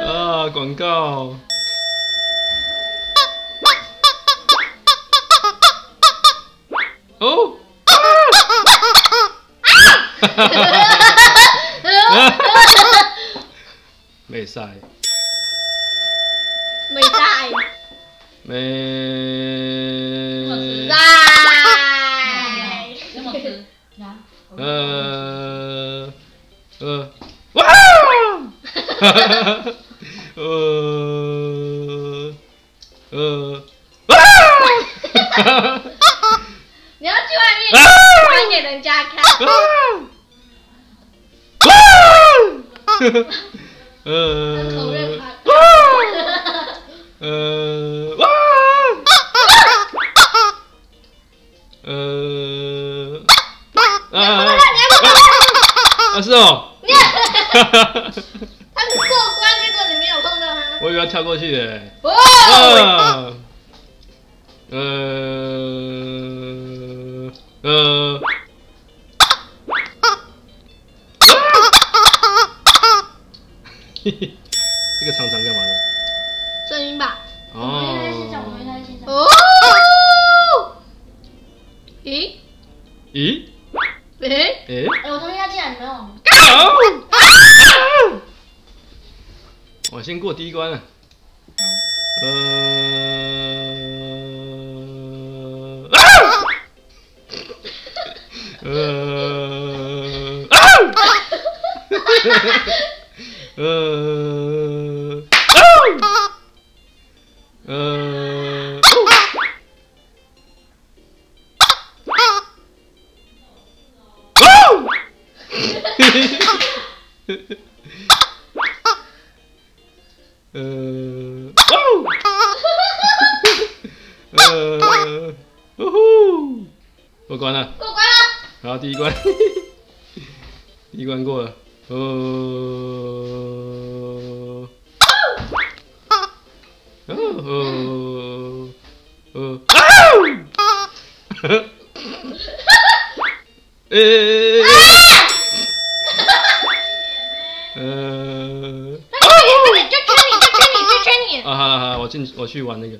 啊！广告。哦。未使。未使。未。有冇事？哇！哇！你要去外面看给人家看。口味夸张。哇！啊是哦。 他是过关，结果你没有碰到他。我以为要跳过去的。哦。嘿嘿，这个长长干嘛的？声音吧。哦。我们一台欣赏，我们一台欣赏。哦。咦？咦？诶？诶？哎，我同学他竟然没有。 我先过第一关了。过关了，过关了。好，第一关，第一关过了。就去玩那个。